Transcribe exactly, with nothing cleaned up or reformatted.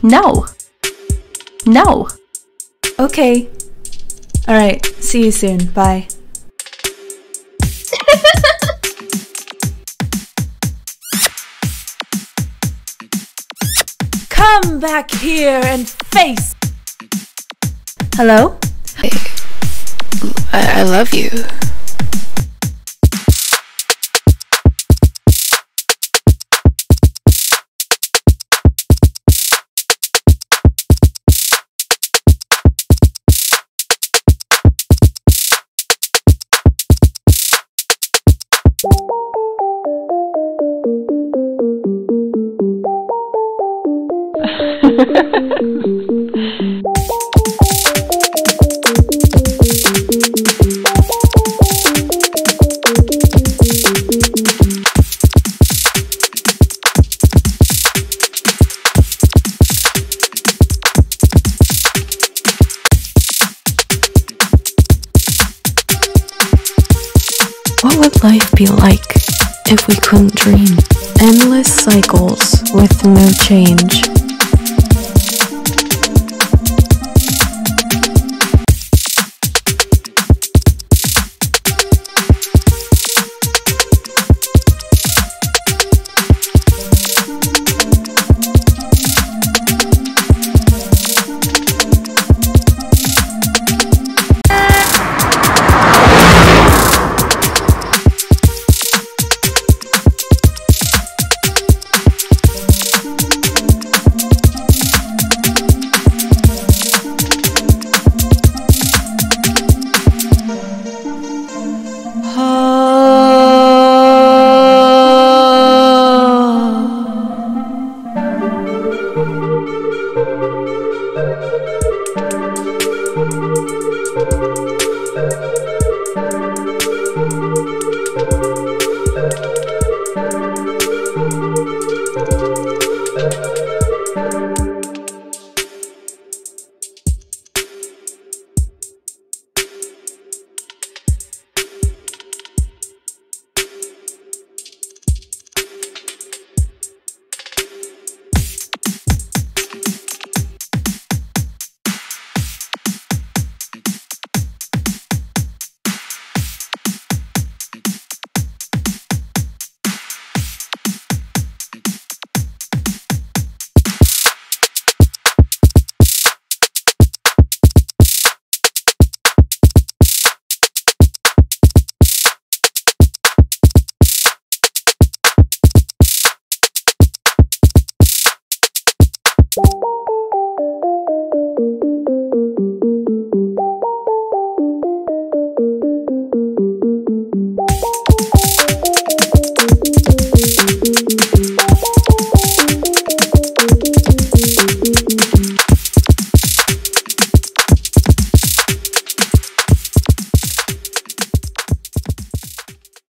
No. No. Okay. Alright, see you soon. Bye. Come back here and face. Hello? Hey. I, I love you. What would life be like if we couldn't dream? Endless cycles with no change.